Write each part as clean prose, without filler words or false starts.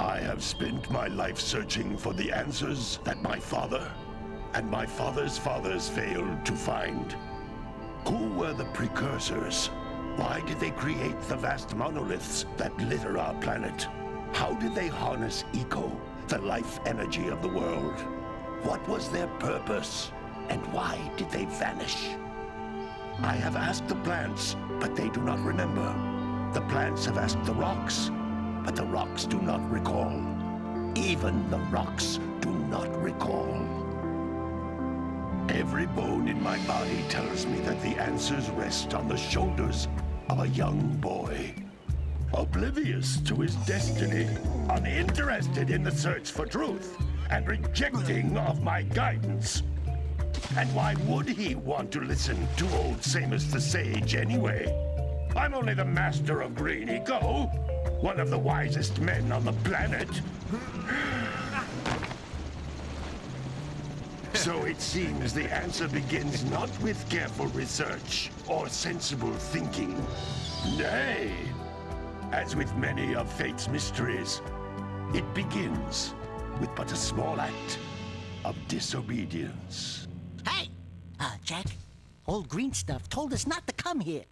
I have spent my life searching for the answers that my father and my father's fathers failed to find. Who were the Precursors? Why did they create the vast monoliths that litter our planet? How did they harness Eco, the life energy of the world? What was their purpose, and why did they vanish? I have asked the plants, but they do not remember. The plants have asked the rocks, but the rocks do not recall. Even the rocks do not recall. Every bone in my body tells me that the answers rest on the shoulders of a young boy, oblivious to his destiny, uninterested in the search for truth, and rejecting of my guidance. And why would he want to listen to old Samos the Sage anyway? I'm only the master of Green Eco, one of the wisest men on the planet. So it seems the answer begins not with careful research or sensible thinking. Nay, as with many of fate's mysteries, it begins with but a small act of disobedience. Hey! Jack, old green stuff told us not to come here.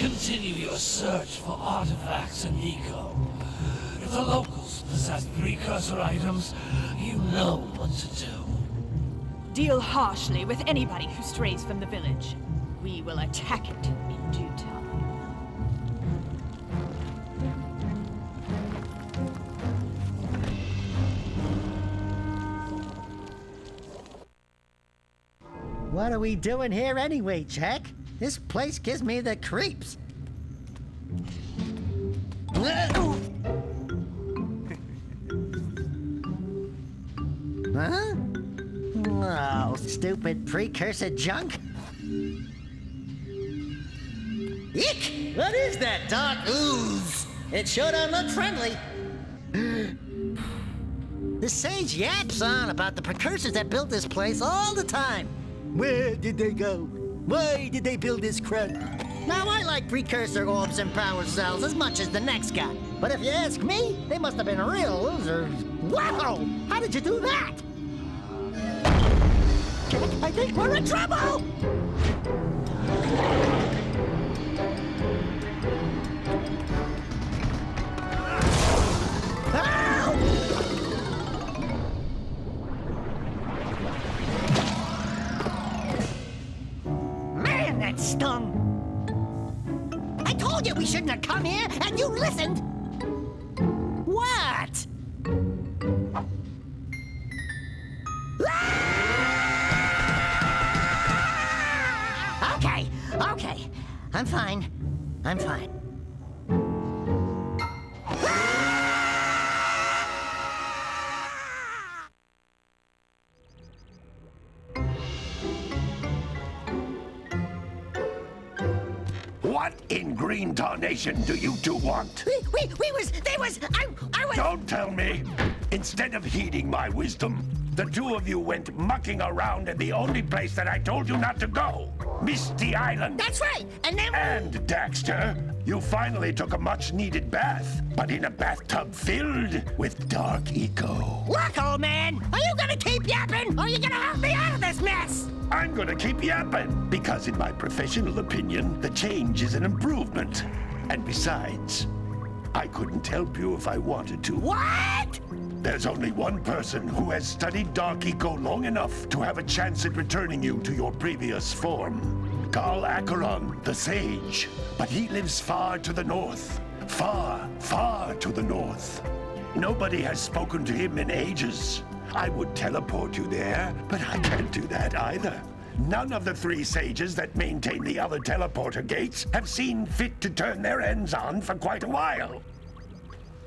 Continue your search for artifacts and Eco. If the locals possess precursor items, you know what to do. Deal harshly with anybody who strays from the village. We will attack it in due time. What are we doing here anyway, Jack? This place gives me the creeps. Huh? Oh, stupid precursor junk. Eek! What is that dark ooze? It sure don't look friendly. The sage yaps on about the precursors that built this place all the time. Where did they go? Why did they build this crud? Now, I like precursor orbs and power cells as much as the next guy. But if you ask me, they must have been real losers. Wow! How did you do that? I think we're in trouble! Man, that stung! I told you we shouldn't have come here, and you listened! What? Ah! I'm fine. I'm fine. What in green tarnation do you two want? I was... Don't tell me. Instead of heeding my wisdom, the two of you went mucking around in the only place that I told you not to go. Misty Island. That's right. And then... And, Daxter, you finally took a much-needed bath, but in a bathtub filled with Dark Eco. Look, old man, are you gonna keep yapping, or are you gonna help me out of this mess? I'm gonna keep yapping, because in my professional opinion, the change is an improvement. And besides, I couldn't help you if I wanted to. What? There's only one person who has studied Dark Eco long enough to have a chance at returning you to your previous form. Gol Acheron, the sage. But he lives far to the north. Far, far to the north. Nobody has spoken to him in ages. I would teleport you there, but I can't do that either. None of the three sages that maintain the other teleporter gates have seen fit to turn their ends on for quite a while.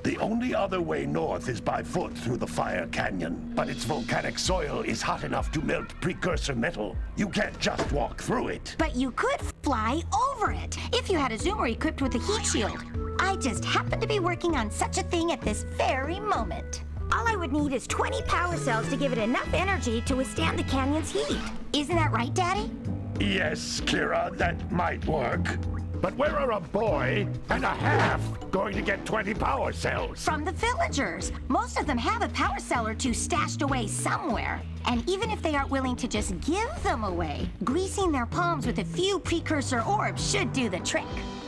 The only other way north is by foot through the Fire Canyon, but its volcanic soil is hot enough to melt precursor metal. You can't just walk through it. But you could fly over it, if you had a Zoomer equipped with a heat shield. I just happen to be working on such a thing at this very moment. All I would need is 20 power cells to give it enough energy to withstand the canyon's heat. Isn't that right, Daddy? Yes, Keira, that might work. But where are a boy and a half going to get 20 power cells? From the villagers. Most of them have a power cell or two stashed away somewhere. And even if they aren't willing to just give them away, greasing their palms with a few precursor orbs should do the trick.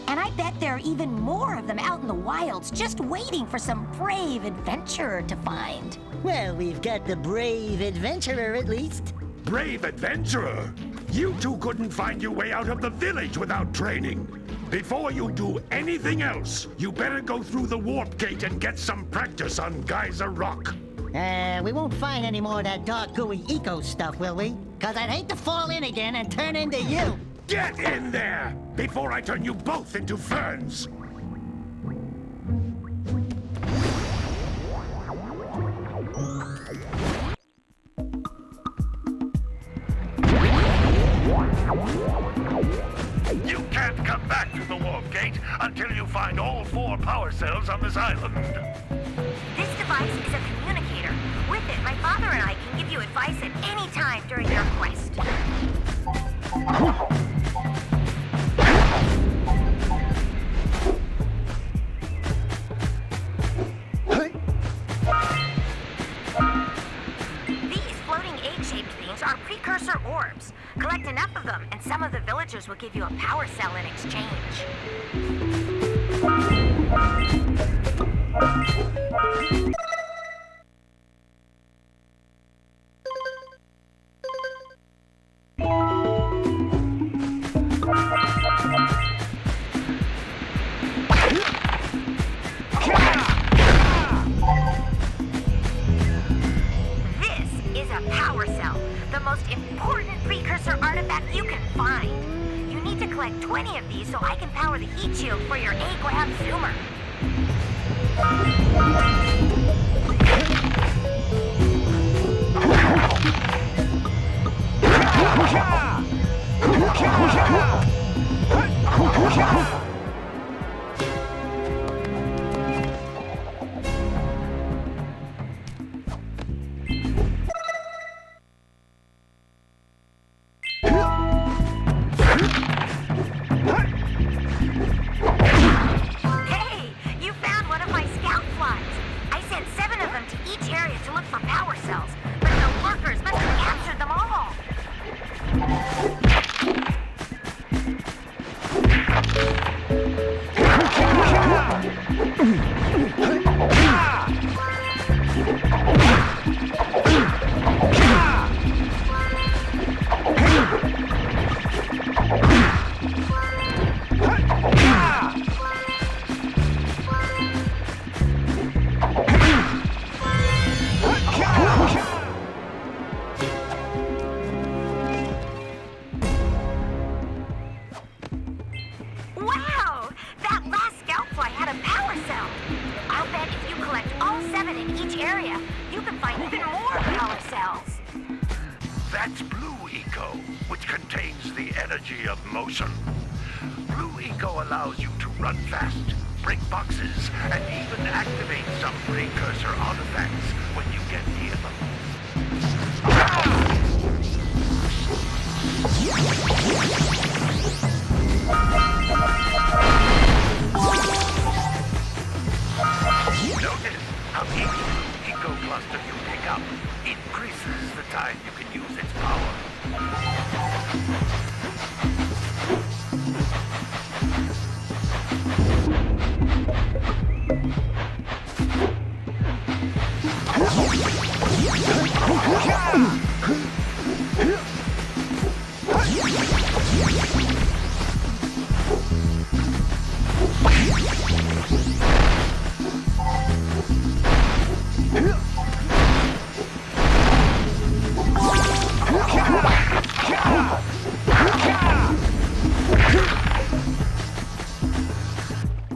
And I bet there are even more of them out in the wilds, just waiting for some brave adventurer to find. Well, we've got the brave adventurer, at least. Brave adventurer? You two couldn't find your way out of the village without training. Before you do anything else, you better go through the warp gate and get some practice on Geyser Rock. We won't find any more of that dark, gooey eco stuff, will we? Because I'd hate to fall in again and turn into you. Get in there, before I turn you both into ferns! You can't come back to the warp gate until you find all 4 power cells on this island. This device is a communicator. With it, my father and I can give you advice at any time during your quest. Are precursor orbs. Collect enough of them, and some of the villagers will give you a power cell in exchange. So I can power the heat shield for your A-Grav Zoomer. Eco, which contains the energy of motion. Blue Eco allows you to run fast, break boxes, and even activate some precursor artifacts when you get near them. Notice how each Eco cluster you pick up increases the time you can use its power.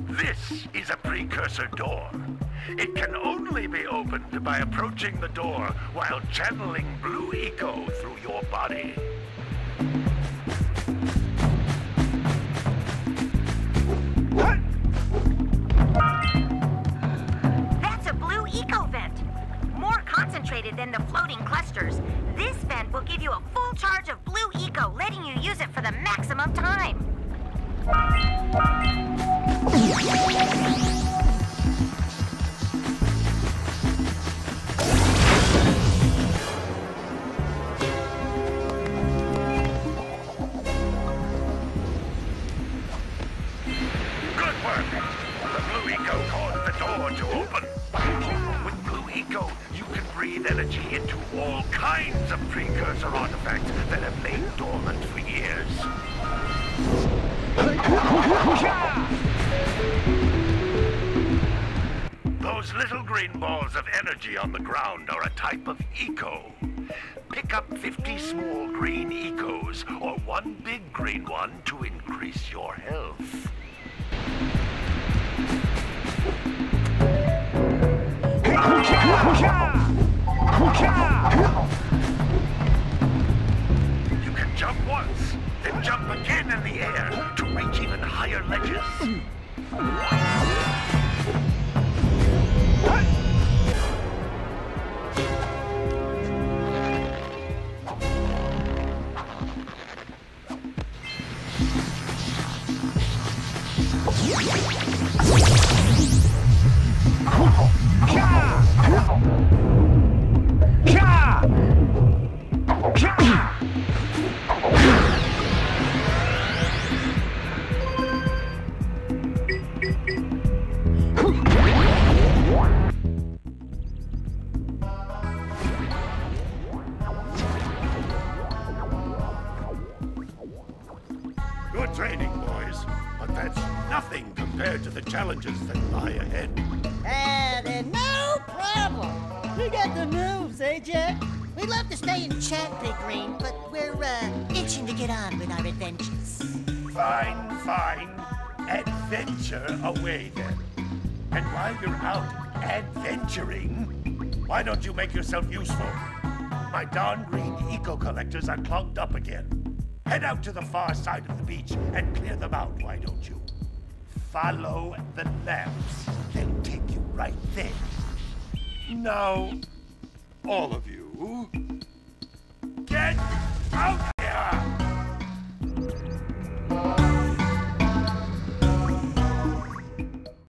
This is a precursor door. It can only be opened by approaching the door while channeling Blue Eco through your body. That's a Blue Eco vent. More concentrated than the floating clusters, this vent will give you a full charge of Blue Eco, letting you use it for the maximum time. On the ground are a type of eco. Pick up 50 small green ecos or one big green one to increase your health. You can jump once, then jump again in the air to reach even higher ledges. Why don't you make yourself useful? My darn green eco collectors are clogged up again. Head out to the far side of the beach and clear them out, why don't you? Follow the lamps. They'll take you right there. Now, all of you, get out!